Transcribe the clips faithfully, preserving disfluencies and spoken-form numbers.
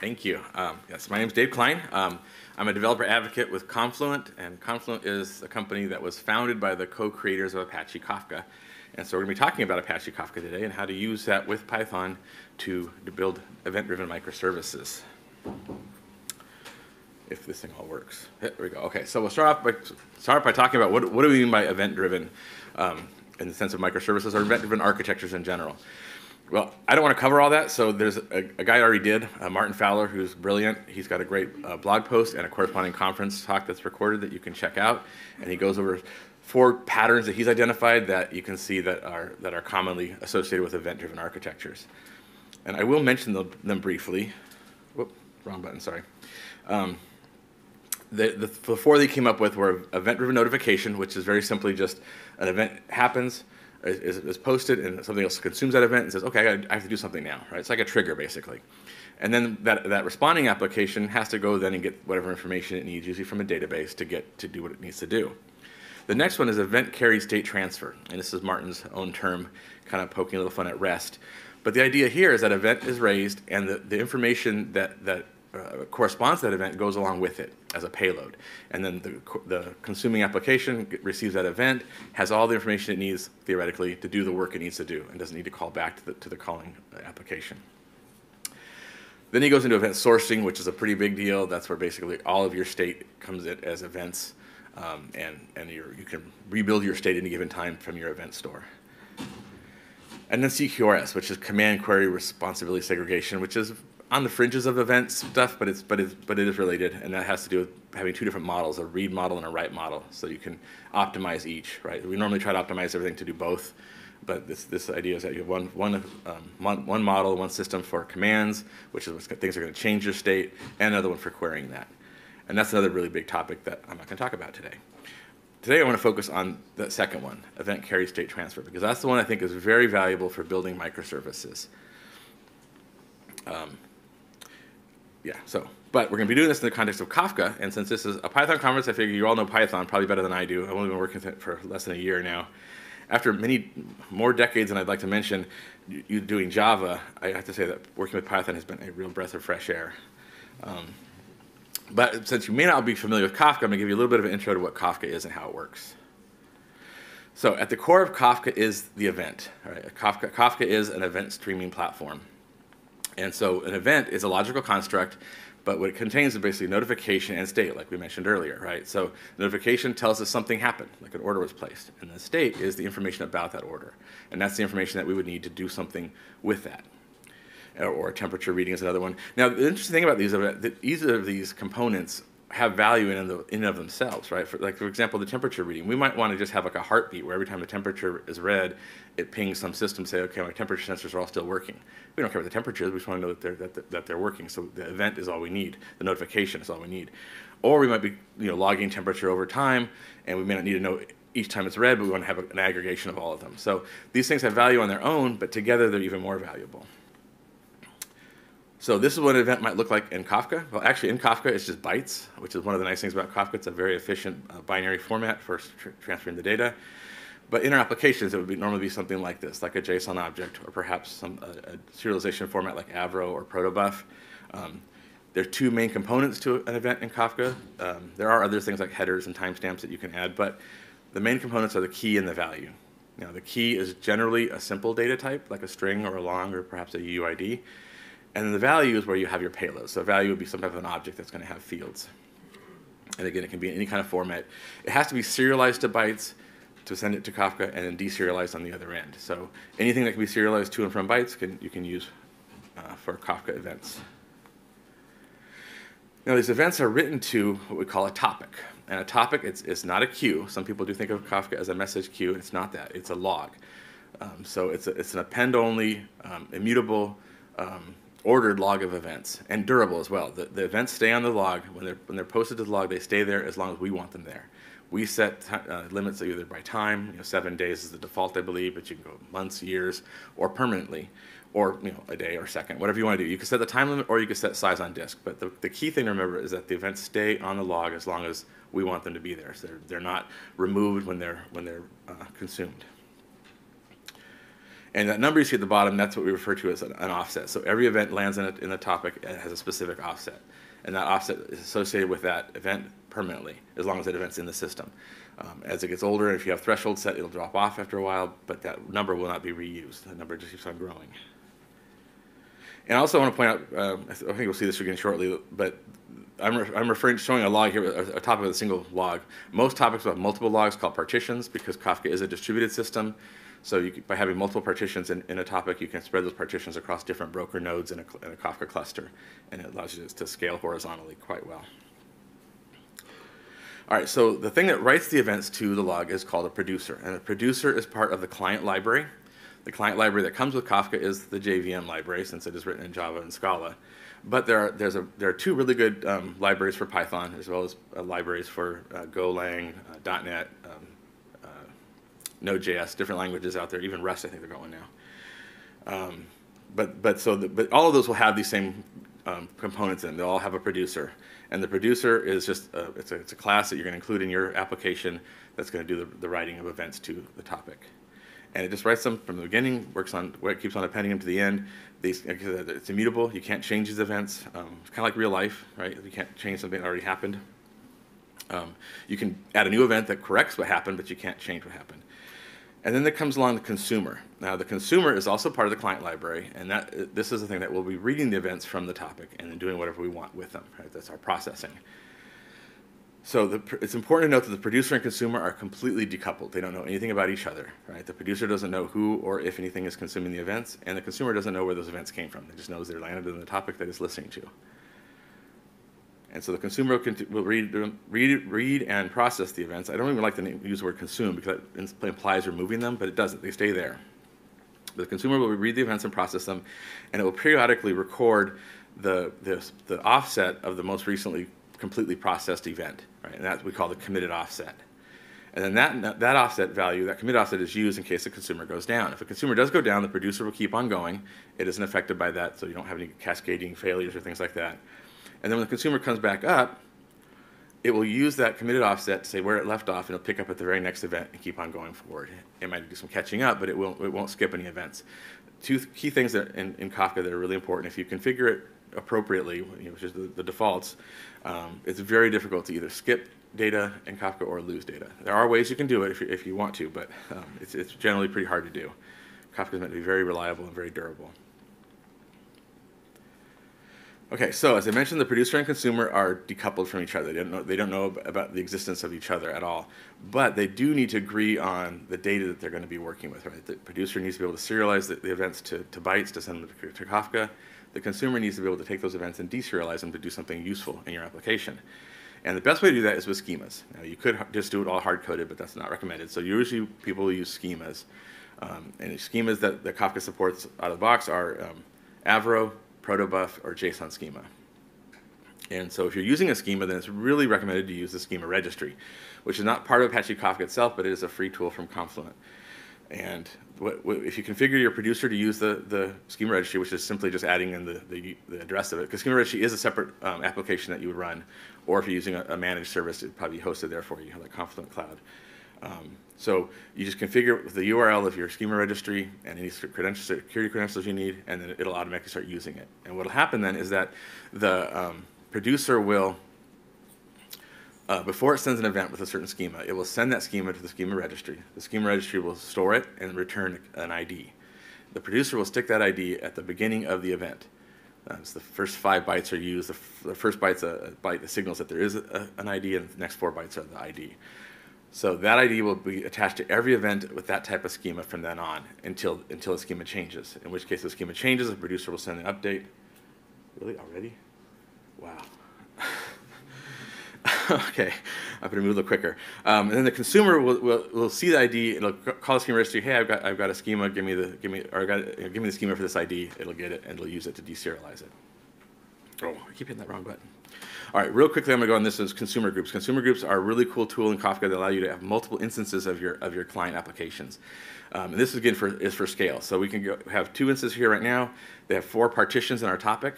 Thank you. Um, yes, my name is Dave Klein. Um, I'm a developer advocate with Confluent, and Confluent is a company that was founded by the co-creators of Apache Kafka. And so we're going to be talking about Apache Kafka today and how to use that with Python to, to build event-driven microservices. If this thing all works. There we go. Okay, so we'll start off by, start off by talking about what, what do we mean by event-driven um, in the sense of microservices or event-driven architectures in general. Well, I don't want to cover all that, so there's a, a guy I already did, uh, Martin Fowler, who's brilliant. He's got a great uh, blog post and a corresponding conference talk that's recorded that you can check out. And he goes over four patterns that he's identified that you can see that are, that are commonly associated with event-driven architectures. And I will mention the, them briefly. Whoop, wrong button, sorry. Um, The, the, the four they came up with were event-driven notification, which is very simply just an event happens, is, is posted, and something else consumes that event and says, okay, I, gotta, I have to do something now, right? It's like a trigger, basically. And then that, that responding application has to go then and get whatever information it needs, usually from a database, to get to do what it needs to do. The next one is event carry state transfer, and this is Martin's own term, kind of poking a little fun at REST. But the idea here is that event is raised, and the, the information that, that Uh, corresponds to that event goes along with it as a payload. And then the, the consuming application receives that event, has all the information it needs, theoretically, to do the work it needs to do, and doesn't need to call back to the, to the calling application. Then he goes into event sourcing, which is a pretty big deal. That's where basically all of your state comes in as events, um, and, and you're, you can rebuild your state at any given time from your event store. And then C Q R S, which is command query responsibility segregation, which is on the fringes of event stuff, but it's but it's but it is related, and that has to do with having two different models, a read model and a write model, so you can optimize each. Right? We normally try to optimize everything to do both, but this this idea is that you have one one um, one, one model, one system for commands, which is what things are going to change your state, and another one for querying that, and that's another really big topic that I'm not going to talk about today. Today I want to focus on the second one, event carry state transfer, because that's the one I think is very valuable for building microservices. Um, Yeah, so, but we're going to be doing this in the context of Kafka, and since this is a Python conference, I figure you all know Python probably better than I do. I've only been working with it for less than a year now. After many more decades than I'd like to mention, you doing Java, I have to say that working with Python has been a real breath of fresh air. Um, but since you may not be familiar with Kafka, I'm going to give you a little bit of an intro to what Kafka is and how it works. So at the core of Kafka is the event. All right? Kafka, Kafka is an event streaming platform. And so an event is a logical construct, but what it contains is basically notification and state, like we mentioned earlier, right? So notification tells us something happened, like an order was placed. And the state is the information about that order. And that's the information that we would need to do something with that. Or, or temperature reading is another one. Now, the interesting thing about these is that either of these components have value in and in of themselves, right? For, like, for example, the temperature reading. We might want to just have like a heartbeat where every time the temperature is read, it pings some system, say, okay, my temperature sensors are all still working. We don't care what the temperature is, we just want to know that they're, that, that, that they're working. So the event is all we need. The notification is all we need. Or we might be you know, logging temperature over time, and we may not need to know each time it's read, but we want to have an aggregation of all of them. So these things have value on their own, but together they're even more valuable. So this is what an event might look like in Kafka. Well, actually, in Kafka, it's just bytes, which is one of the nice things about Kafka. It's a very efficient uh, binary format for tr transferring the data. But in our applications, it would be, normally be something like this, like a JSON object, or perhaps some uh, a serialization format like Avro or Protobuf. Um, there are two main components to an event in Kafka. Um, there are other things like headers and timestamps that you can add, but the main components are the key and the value. Now, the key is generally a simple data type, like a string or a long or perhaps a U I D. And then the value is where you have your payload. So value would be some type of an object that's going to have fields. And again, it can be in any kind of format. It has to be serialized to bytes to send it to Kafka, and then deserialized on the other end. So anything that can be serialized to and from bytes can, you can use uh, for Kafka events. Now, these events are written to what we call a topic. And a topic, it's, it's not a queue. Some people do think of Kafka as a message queue, and it's not that. It's a log. Um, so it's, a, it's an append-only, um, immutable, um, ordered log of events, and durable as well. The, the events stay on the log. When they're, when they're posted to the log, they stay there as long as we want them there. We set uh, limits either by time, you know, seven days is the default, I believe, but you can go months, years, or permanently, or you know, a day or second, whatever you want to do. You can set the time limit, or you can set size on disk. But the, the key thing to remember is that the events stay on the log as long as we want them to be there. So they're, they're not removed when they're, when they're uh, consumed. And that number you see at the bottom, that's what we refer to as an, an offset. So every event lands in a, in a topic and has a specific offset. And that offset is associated with that event permanently, as long as that event's in the system. Um, as it gets older, if you have thresholds set, it'll drop off after a while, but that number will not be reused. That number just keeps on growing. And I also want to point out, um, I think we'll see this again shortly, but I'm, re I'm referring to showing a log here, a, a topic with a single log. Most topics will have multiple logs called partitions, because Kafka is a distributed system. So you can, by having multiple partitions in, in a topic, you can spread those partitions across different broker nodes in a, in a Kafka cluster, and it allows you to scale horizontally quite well. All right, so the thing that writes the events to the log is called a producer, and a producer is part of the client library. The client library that comes with Kafka is the J V M library, since it is written in Java and Scala. But there are, there's a, there are two really good um, libraries for Python, as well as uh, libraries for uh, Golang, uh, .dot net, um, Node.js, different languages out there, even Rust, I think they're going now. Um, but, but, so the, but all of those will have these same um, components in them. They'll all have a producer. And the producer is just, a, it's, a, it's a class that you're going to include in your application that's going to do the, the writing of events to the topic. And it just writes them from the beginning, works on, it keeps on appending them to the end. These, it's immutable. You can't change these events. Um, it's kind of like real life, right? You can't change something that already happened. Um, you can add a new event that corrects what happened, but you can't change what happened. And then there comes along the consumer. Now, the consumer is also part of the client library, and that, this is the thing that will be reading the events from the topic and then doing whatever we want with them. Right? That's our processing. So the, it's important to note that the producer and consumer are completely decoupled. They don't know anything about each other. Right? The producer doesn't know who or if anything is consuming the events, and the consumer doesn't know where those events came from. They just knows they're landed in the topic that it's listening to. And so the consumer will read, read, read and process the events. I don't even like to use the word consume because that implies removing them, but it doesn't. They stay there. The consumer will read the events and process them, and it will periodically record the, the, the offset of the most recently completely processed event, right? And that we call the committed offset. And then that, that offset value, that committed offset, is used in case the consumer goes down. If a consumer does go down, the producer will keep on going. It isn't affected by that, so you don't have any cascading failures or things like that. And then when the consumer comes back up, it will use that committed offset to say where it left off, and it'll pick up at the very next event and keep on going forward. It might do some catching up, but it won't, it won't skip any events. Two th key things that in, in Kafka that are really important. If you configure it appropriately, you know, which is the, the defaults, um, it's very difficult to either skip data in Kafka or lose data. There are ways you can do it if you, if you want to, but um, it's, it's generally pretty hard to do. Kafka is meant to be very reliable and very durable. Okay, so as I mentioned, the producer and consumer are decoupled from each other. They don't know, they don't know about the existence of each other at all. But they do need to agree on the data that they're going to be working with, right? The producer needs to be able to serialize the, the events to, to bytes to send them to, to Kafka. The consumer needs to be able to take those events and deserialize them to do something useful in your application. And the best way to do that is with schemas. Now, you could just do it all hard-coded, but that's not recommended. So usually people use schemas. Um, and the schemas that, that Kafka supports out of the box are um, Avro, Protobuf, or JSON schema. And so if you're using a schema, then it's really recommended to use the schema registry, which is not part of Apache Kafka itself, but it is a free tool from Confluent. And what, what, if you configure your producer to use the, the schema registry, which is simply just adding in the, the, the address of it, because schema registry is a separate um, application that you would run, or if you're using a, a managed service, it'd probably be hosted there for you, like Confluent Cloud. Um, so you just configure the U R L of your schema registry and any credentials, security credentials you need, and then it'll automatically start using it. And what will happen then is that the um, producer will, uh, before it sends an event with a certain schema, it will send that schema to the schema registry. The schema registry will store it and return an I D. The producer will stick that I D at the beginning of the event. Uh, so the first five bytes are used. The, f the first byte's a, a byte that signals that there is a, an I D, and the next four bytes are the I D. So that I D will be attached to every event with that type of schema from then on until, until the schema changes, in which case the schema changes, the producer will send an update. Really? Already? Wow. Okay. I'm going to move a little quicker. Um, and then the consumer will, will, will see the I D. It'll call the schema registry. Hey, I've got, I've got a schema. Give me, the, give, me, or I've got, give me the schema for this I D. It'll get it, and it'll use it to deserialize it. Oh, I keep hitting that wrong button. All right, real quickly, I'm going to go on this as consumer groups. Consumer groups are a really cool tool in Kafka that allow you to have multiple instances of your of your client applications. Um, and this, again, for, is for scale. So we can go, have two instances here right now. They have four partitions in our topic.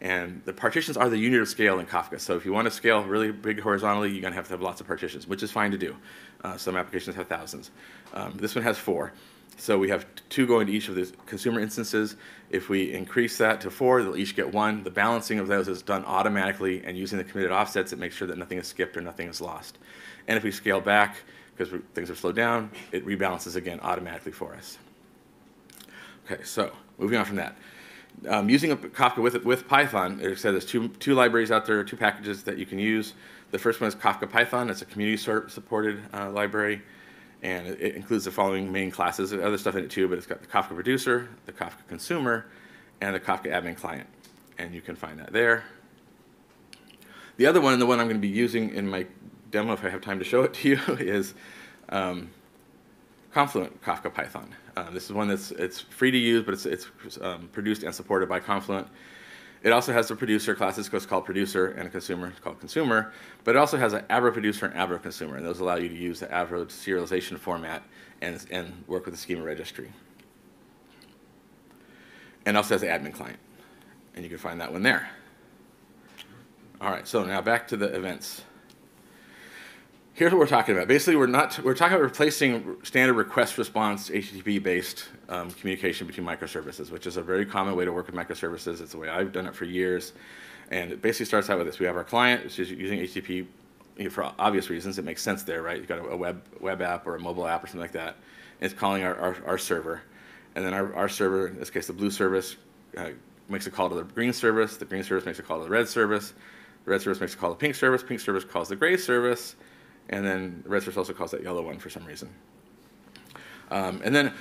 And the partitions are the unit of scale in Kafka. So if you want to scale really big horizontally, you're going to have to have lots of partitions, which is fine to do. Uh, some applications have thousands. Um, this one has four. So we have two going to each of the consumer instances. If we increase that to four, they'll each get one. The balancing of those is done automatically, and using the committed offsets, it makes sure that nothing is skipped or nothing is lost. And if we scale back, because things are slowed down, it rebalances again automatically for us. Okay, so moving on from that. Um, using a Kafka with, with Python, it said there's two, two libraries out there, two packages that you can use. The first one is Kafka Python. It's a community-supported uh, library, and it, it includes the following main classes. There's other stuff in it too, but it's got the Kafka Producer, the Kafka Consumer, and the Kafka Admin Client, and you can find that there. The other one, and the one I'm going to be using in my demo, if I have time to show it to you, is um, Confluent Kafka Python. Uh, this is one that's it's free to use, but it's, it's um, produced and supported by Confluent. It also has the producer classes, it's called producer, and a consumer, it's called consumer. But it also has an Avro producer and Avro consumer, and those allow you to use the Avro serialization format and, and work with the schema registry. And also has the admin client, and you can find that one there. All right, so now back to the events. Here's what we're talking about. Basically, we're not we're talking about replacing standard request response H T T P-based um, communication between microservices, which is a very common way to work with microservices. It's the way I've done it for years, and it basically starts out with this: we have our client, which is using H T T P, you know, for obvious reasons. It makes sense there, right? You've got a web web app or a mobile app or something like that, and it's calling our our, our server, and then our, our server, in this case the blue service, uh, makes a call to the green service. The green service makes a call to the red service. The red service makes a call to the pink service. Pink service calls the gray service. And then red service also calls that yellow one for some reason. Um, and then,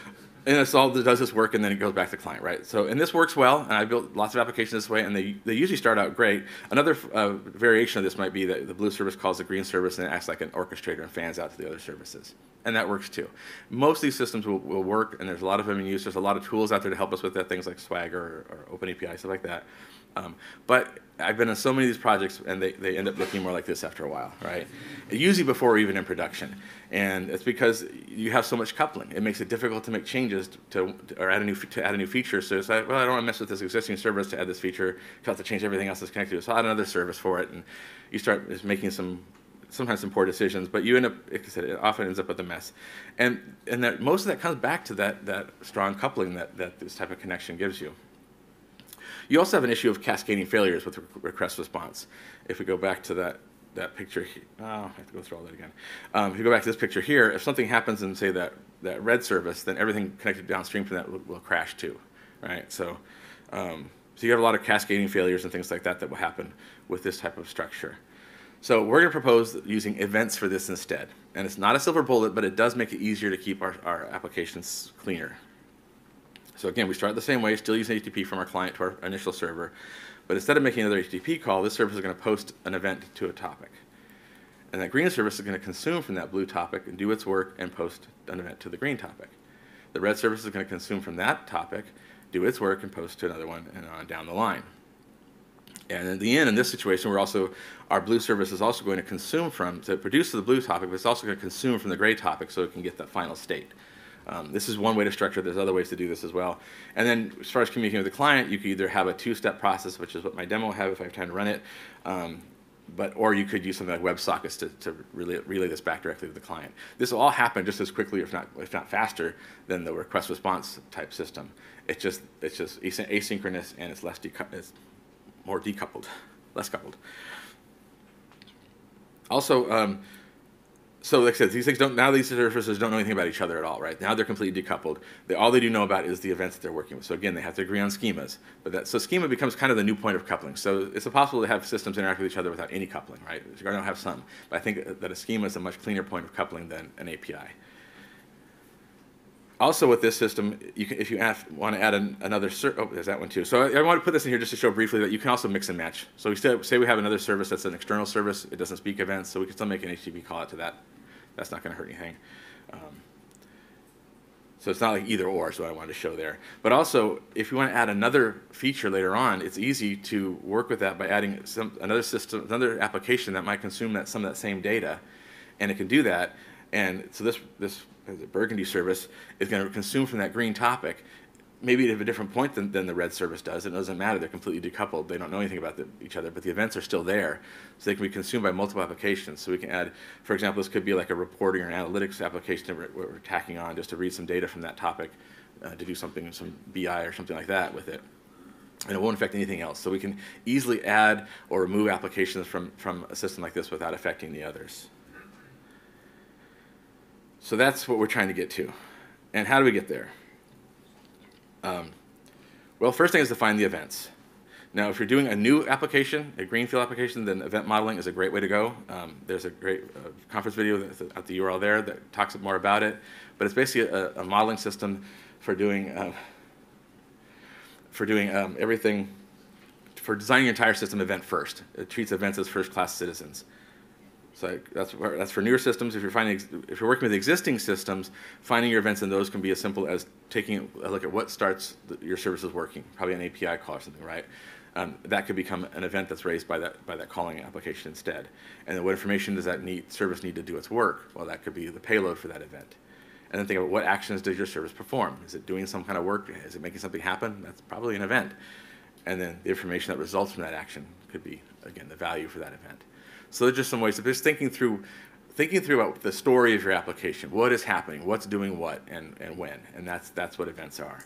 and it's all that does this work, and then it goes back to the client, right? So, and this works well, and I built lots of applications this way, and they, they usually start out great. Another uh, variation of this might be that the blue service calls the green service, and it acts like an orchestrator and fans out to the other services. And that works too. Most of these systems will, will work, and there's a lot of them in use. There's a lot of tools out there to help us with that, things like Swagger or, or OpenAPI, stuff like that. Um, but I've been on so many of these projects, and they, they end up looking more like this after a while, right? Usually before we're even in production. And it's because you have so much coupling. It makes it difficult to make changes to, to, or add a new, to add a new feature. So it's like, well, I don't want to mess with this existing service to add this feature. You'll have to change everything else that's connected to it. So I'll add another service for it. And you start just making some, sometimes some poor decisions. But you end up, like I said, it often ends up with a mess. And, and that, most of that comes back to that, that strong coupling that, that this type of connection gives you. You also have an issue of cascading failures with request response. If we go back to that, that picture, oh, I have to go through all that again. Um, if you go back to this picture here, if something happens in, say, that, that red service, then everything connected downstream from that will, will crash too, right? So, um, so you have a lot of cascading failures and things like that that will happen with this type of structure. So we're going to propose using events for this instead. And it's not a silver bullet, but it does make it easier to keep our, our applications cleaner. So again, we start the same way, still using H T T P from our client to our initial server. But instead of making another H T T P call, this service is going to post an event to a topic. And that green service is going to consume from that blue topic and do its work and post an event to the green topic. The red service is going to consume from that topic, do its work, and post to another one, and on down the line. And in the end, in this situation, we're also, our blue service is also going to consume from, so it produces the blue topic, but it's also going to consume from the gray topic so it can get that final state. Um, this is one way to structure. There's other ways to do this as well. And then as far as communicating with the client, you could either have a two-step process, which is what my demo will have if I have time to run it, um, but, or you could use something like WebSockets to, to relay, relay this back directly to the client. This will all happen just as quickly, if not, if not faster, than the request-response type system. It's just, it's just asynchronous, and it's, less decu it's more decoupled, less coupled. Also, um, so like I said, these things don't, now these services don't know anything about each other at all, right? Now they're completely decoupled. They, all they do know about is the events that they're working with. So again, they have to agree on schemas. But that, so schema becomes kind of the new point of coupling. So it's impossible to have systems interact with each other without any coupling, right? You're gonna have some. But I think that a schema is a much cleaner point of coupling than an A P I. Also with this system, you can, if you have, want to add an, another ser oh, there's that one too. So I, I want to put this in here just to show briefly that you can also mix and match. So we still, say we have another service that's an external service, it doesn't speak events, so we can still make an H T T P call out to that. That's not going to hurt anything. Um, so it's not like either or, so I wanted to show there. But also, if you want to add another feature later on, it's easy to work with that by adding some, another system, another application that might consume that, some of that same data, and it can do that. And so this, this the burgundy service is going to consume from that green topic maybe at a different point than, than the red service does. It doesn't matter. They're completely decoupled. They don't know anything about the, each other, but the events are still there. So they can be consumed by multiple applications. So we can add, for example, this could be like a reporting or an analytics application that we're, we're tacking on just to read some data from that topic uh, to do something, some B I or something like that with it. And it won't affect anything else. So we can easily add or remove applications from, from a system like this without affecting the others. So that's what we're trying to get to. And how do we get there? Um, well, first thing is define the events. Now, if you're doing a new application, a greenfield application, then event modeling is a great way to go. Um, there's a great uh, conference video at the U R L there that talks more about it. But it's basically a, a modeling system for doing uh, for doing um, everything, for designing your entire system event first. It treats events as first-class citizens. So that's, that's for newer systems. If you're, finding, if you're working with existing systems, finding your events in those can be as simple as taking a look at what starts the, your services working, probably an A P I call or something, right? Um, that could become an event that's raised by that, by that calling application instead. And then what information does that need, service need to do its work? Well, that could be the payload for that event. And then think about what actions does your service perform? Is it doing some kind of work? Is it making something happen? That's probably an event. And then the information that results from that action could be, again, the value for that event. So there's just some ways of just thinking through, thinking through about the story of your application. What is happening? What's doing what? And, and when? And that's, that's what events are.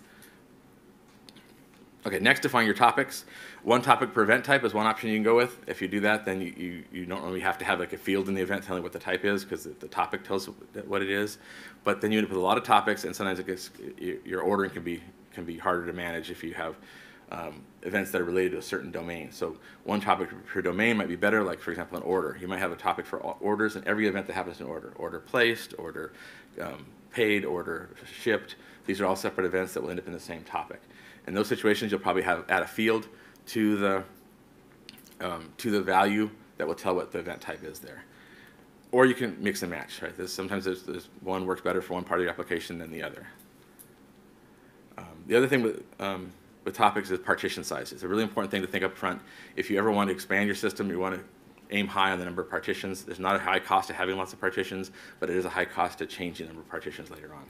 OK, next, define your topics. One topic per event type is one option you can go with. If you do that, then you, you, you don't really have to have like a field in the event telling what the type is, because the topic tells what it is. But then you end up with a lot of topics, and sometimes it gets, your ordering can be, can be harder to manage if you have Um, events that are related to a certain domain. So one topic per domain might be better, like, for example, an order. You might have a topic for all orders and every event that happens in order. Order placed, order um, paid, order shipped. These are all separate events that will end up in the same topic. In those situations, you'll probably have add a field to the, um, to the value that will tell what the event type is there. Or you can mix and match, right? There's, sometimes there's, there's one works better for one part of your application than the other. Um, the other thing with um, with topics is partition size. It's a really important thing to think up front. If you ever want to expand your system, you want to aim high on the number of partitions. There's not a high cost to having lots of partitions, but it is a high cost to changing the number of partitions later on.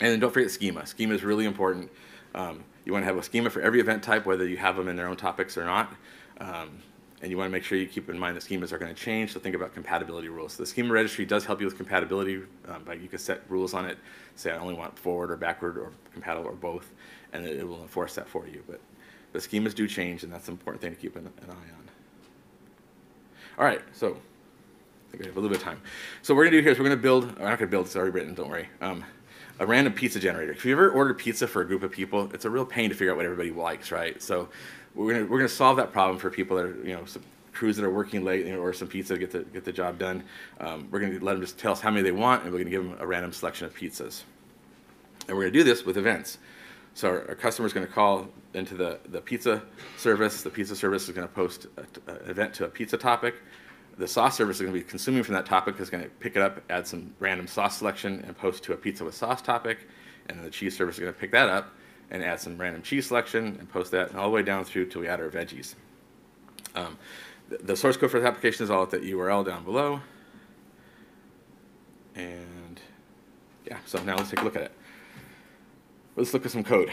And then don't forget schema. Schema is really important. Um, you want to have a schema for every event type, whether you have them in their own topics or not. Um, and you want to make sure you keep in mind that schemas are going to change, so think about compatibility rules. So the schema registry does help you with compatibility, um, but you can set rules on it, say I only want forward or backward or compatible or both, and it will enforce that for you. But the schemas do change, and that's an important thing to keep an, an eye on. All right, so I think we have a little bit of time. So what we're going to do here is we're going to build, I'm not going to build, it's already written, don't worry, um, a random pizza generator. If you ever ordered pizza for a group of people, it's a real pain to figure out what everybody likes, right? So we're gonna, we're gonna solve that problem for people that are, you know, some crews that are working late, you know, or some pizza to get the, get the job done. Um, we're gonna let them just tell us how many they want, and we're gonna give them a random selection of pizzas. And we're gonna do this with events. So our, our customer's gonna call into the, the pizza service. The pizza service is gonna post an event to a pizza topic. The sauce service is gonna be consuming from that topic, is gonna pick it up, add some random sauce selection, and post to a pizza with sauce topic. And then the cheese service is gonna pick that up and add some random cheese selection and post that, and all the way down through till we add our veggies. Um, the, the source code for the application is all at the U R L down below. And yeah, so now let's take a look at it. Let's look at some code.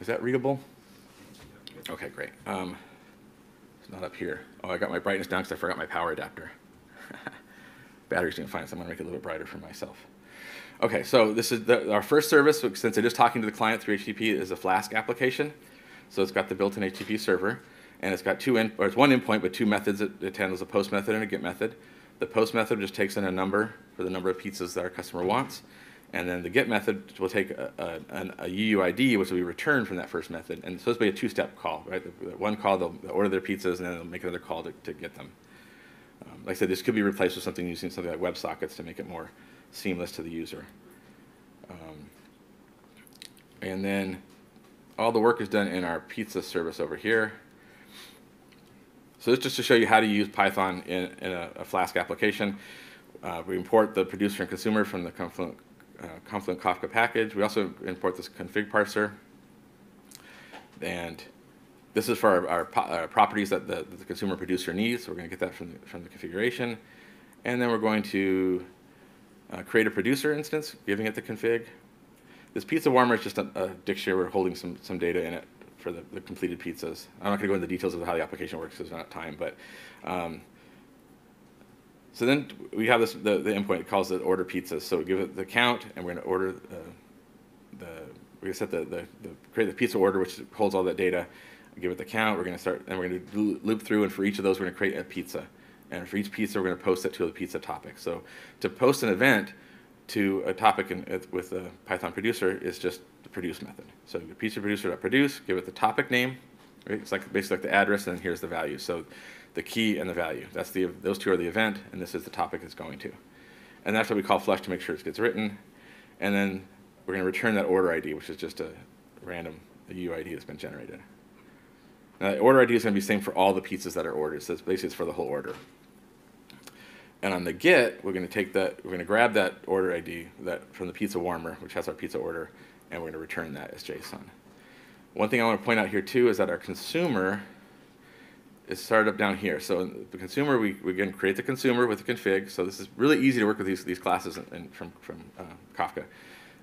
Is that readable? Okay, great. Um, it's not up here. Oh, I got my brightness down because I forgot my power adapter. Battery's doing fine, so I'm gonna make it a little bit brighter for myself. Okay, so this is the, our first service, since it is talking to the client through H T T P, is a Flask application. So it's got the built-in H T T P server, and it's got two, in, or it's one endpoint, but two methods. It, it handles a post method and a get method. The post method just takes in a number for the number of pizzas that our customer wants, and then the get method will take a, a, a U U I D, which will be returned from that first method. And it's supposed to be a two-step call, right? One call, they'll order their pizzas, and then they'll make another call to, to get them. Um, like I said, this could be replaced with something using something like WebSockets to make it more seamless to the user. Um, and then all the work is done in our pizza service over here. So this is just to show you how to use Python in, in a, a Flask application. Uh, we import the producer and consumer from the Confluent, uh, Confluent Kafka package. We also import this config parser. And this is for our, our, our properties that the, that the consumer producer needs. So we're going to get that from the, from the configuration. And then we're going to Uh, create a producer instance, giving it the config. This pizza warmer is just a, a dictionary. We're holding some, some data in it for the, the completed pizzas. I'm not going to go into the details of how the application works because there's not time. But um, so then we have this the, the endpoint. It calls it order pizzas. So we give it the count, and we're going to order the, the we're going to set the, the the create the pizza order, which holds all that data. We give it the count. We're going to start, and we're going to loop through. And for each of those, we're going to create a pizza. And for each pizza, we're going to post it to the pizza topic. So to post an event to a topic in, with a Python producer is just the produce method. So your pizza producer.produce, give it the topic name. Right? It's like basically like the address, and then here's the value. So the key and the value. That's the those two are the event, and this is the topic it's going to. And that's what we call flush to make sure it gets written. And then we're going to return that order I D, which is just a random U I D that's been generated. Now the order I D is going to be the same for all the pizzas that are ordered. So it's basically it's for the whole order. And on the get, we're going to take that, we're going to grab that order I D that from the pizza warmer, which has our pizza order, and we're going to return that as JSON. One thing I want to point out here too is that our consumer is started up down here. So the consumer, we we can create the consumer with the config. So this is really easy to work with these these classes in, in, from from uh, Kafka.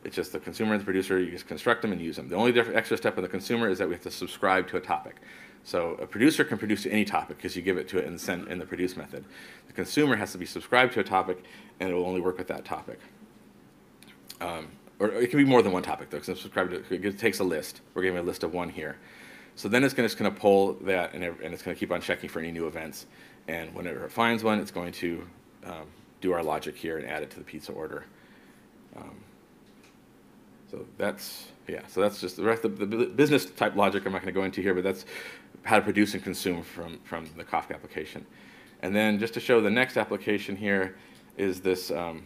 It's just the consumer and the producer. You just construct them and use them. The only extra step on the consumer is that we have to subscribe to a topic. So a producer can produce to any topic because you give it to it and send in the produce method. The consumer has to be subscribed to a topic, and it will only work with that topic. Um, or it can be more than one topic though, because subscribed to it, it takes a list. We're giving a list of one here. So then it's going to pull that, and it's going to keep on checking for any new events. And whenever it finds one, it's going to um, do our logic here and add it to the pizza order. Um, so that's yeah. So that's just the rest of the business type logic. I'm not going to go into here, but that's how to produce and consume from, from the Kafka application. And then just to show the next application here is this, um,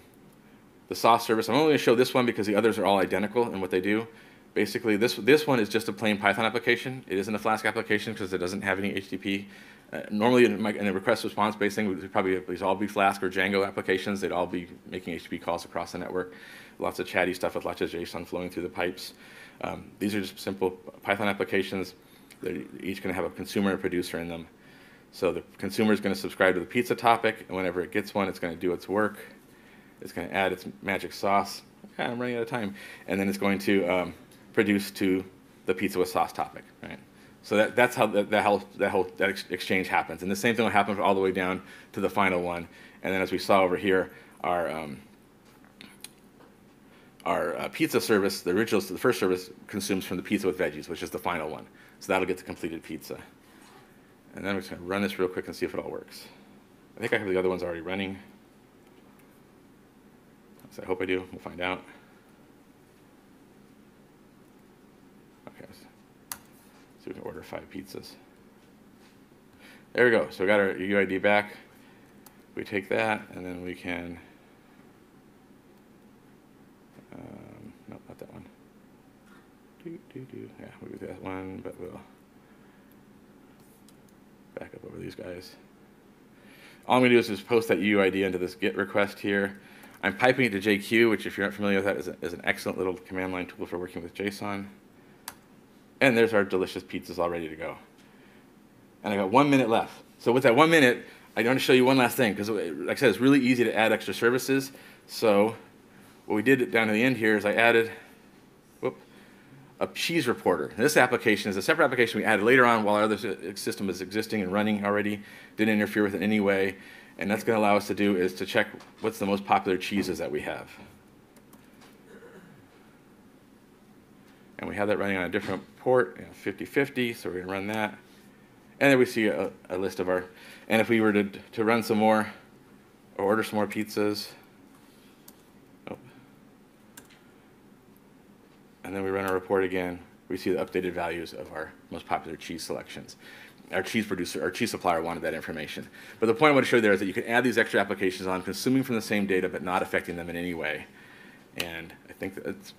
the sauce service. I'm only going to show this one because the others are all identical in what they do. Basically, this, this one is just a plain Python application. It isn't a Flask application because it doesn't have any H T T P. Uh, normally, in, my, in a request-response based thing, we'd probably these all be Flask or Django applications. They'd all be making H T T P calls across the network. Lots of chatty stuff with lots of JSON flowing through the pipes. Um, these are just simple Python applications. They're each going to have a consumer and a producer in them. So the consumer is going to subscribe to the pizza topic, and whenever it gets one, it's going to do its work. It's going to add its magic sauce. Ah, I'm running out of time. And then it's going to um, produce to the pizza with sauce topic. Right? So that, that's how the, the whole, that whole that ex exchange happens. And the same thing will happen all the way down to the final one. And then as we saw over here, our um, our uh, pizza service, the original, the first service, consumes from the pizza with veggies, which is the final one. So that'll get the completed pizza. And then we're just going to run this real quick and see if it all works. I think I have the other ones already running. So I hope I do. We'll find out. Okay. So we can order five pizzas. There we go. So we got our U I D back. We take that, and then we can. Um, nope, not that one. Do, do, do. Yeah, we'll do that one, but we'll back up over these guys. All I'm going to do is just post that U I D into this GET request here. I'm piping it to J Q, which if you're not familiar with that, is, a, is an excellent little command line tool for working with JSON. And there's our delicious pizzas all ready to go. And I got one minute left. So with that one minute, I want to show you one last thing, because like I said, it's really easy to add extra services. So what we did down to the end here is I added a cheese reporter. This application is a separate application we added later on while our other system is existing and running already, didn't interfere with it in any way, and that's going to allow us to do is to check what's the most popular cheeses that we have. And we have that running on a different port, fifty fifty, so we're going to run that. And then we see a, a list of our, and if we were to, to run some more, or order some more pizzas, and then we run our report again, we see the updated values of our most popular cheese selections. Our cheese producer, our cheese supplier wanted that information. But the point I want to show you there is that you can add these extra applications on, consuming from the same data, but not affecting them in any way. And I think that's,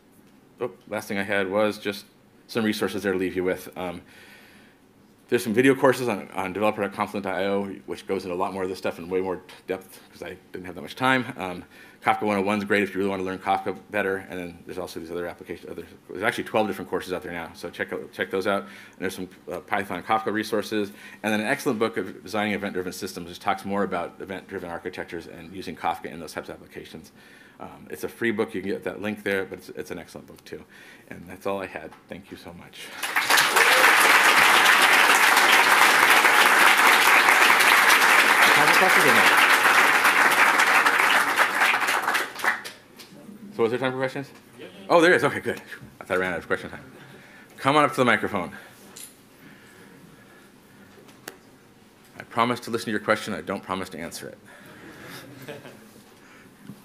oh, last thing I had was just some resources there to leave you with. Um, there's some video courses on, on developer dot confluent dot i o, which goes into a lot more of this stuff in way more depth, because I didn't have that much time. Um, Kafka one oh one is great if you really want to learn Kafka better, and then there's also these other applications. Other, there's actually twelve different courses out there now, so check out, check those out. And there's some uh, Python Kafka resources, and then an excellent book of designing event-driven systems, which talks more about event-driven architectures and using Kafka in those types of applications. Um, it's a free book. You can get that link there, but it's, it's an excellent book, too. And that's all I had. Thank you so much. So is there time for questions? Yep. Oh, there is. OK, good. I thought I ran out of question time. Come on up to the microphone. I promise to listen to your question. I don't promise to answer it.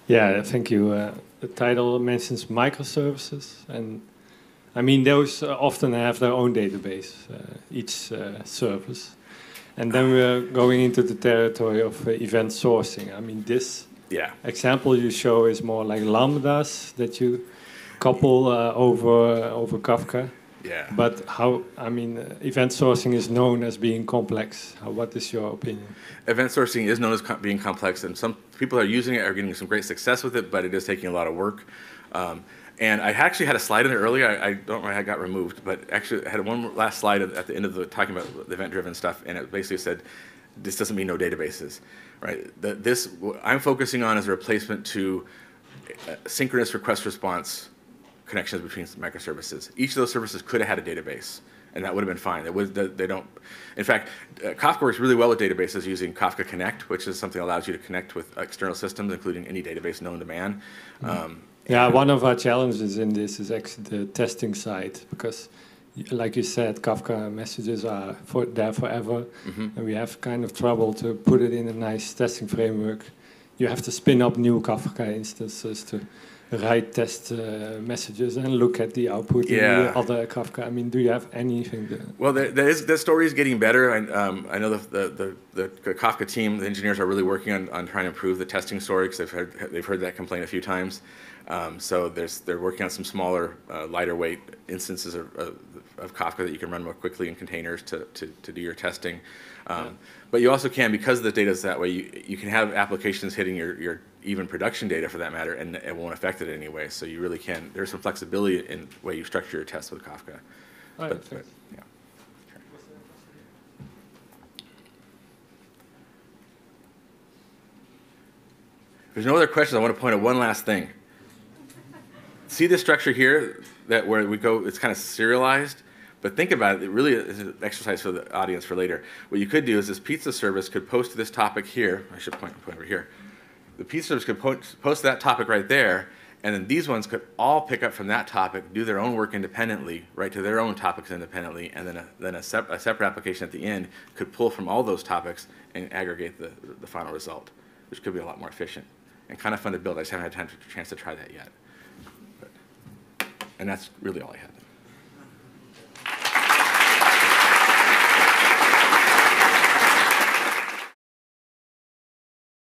Yeah, thank you. Uh, the title mentions microservices, and I mean those uh, often have their own database, uh, each uh, service. And then we're going into the territory of uh, event sourcing. I mean, this yeah. example you show is more like lambdas that you couple uh, over uh, over Kafka. Yeah. But how? I mean, uh, event sourcing is known as being complex. How, what is your opinion? Event sourcing is known as com being complex, and some people are using it, are getting some great success with it, but it is taking a lot of work. Um, And I actually had a slide in there earlier. I, I don't know how it got removed, but actually I had one last slide at the end of the talking about the event-driven stuff, and it basically said, this doesn't mean no databases, right? The, this what I'm focusing on is a replacement to uh, synchronous request-response connections between microservices. Each of those services could have had a database, and that would have been fine. It was, they don't. In fact, uh, Kafka works really well with databases using Kafka Connect, which is something that allows you to connect with external systems, including any database known to man. Mm-hmm. um, Yeah, one of our challenges in this is actually the testing side, because, like you said, Kafka messages are for, there forever, mm-hmm. and we have kind of trouble to put it in a nice testing framework. You have to spin up new Kafka instances to write test uh, messages and look at the output yeah. in the other Kafka. I mean, do you have anything there? Well, there, there is, the story is getting better. I, um, I know the, the, the, the Kafka team, the engineers are really working on, on trying to improve the testing story, because they've heard, they've heard that complaint a few times. Um, so there's, they're working on some smaller, uh, lighter weight instances of, of, of Kafka that you can run more quickly in containers to, to, to do your testing. Um, yeah. But you also can, because the data is that way, you, you can have applications hitting your, your even production data for that matter, and it won't affect it in any way. So you really can, there's some flexibility in the way you structure your tests with Kafka. All right, but, but, yeah. Sure. If there's no other questions, I want to point out one last thing. See this structure here, that where we go, it's kind of serialized, but think about it, it really is an exercise for the audience for later. What you could do is this pizza service could post to this topic here, I should point, point over here. The pizza service could post, post that topic right there, and then these ones could all pick up from that topic, do their own work independently, write to their own topics independently, and then a, then a, sep a separate application at the end could pull from all those topics and aggregate the, the final result, which could be a lot more efficient and kind of fun to build. I just haven't had time to, chance to try that yet. And that's really all I had.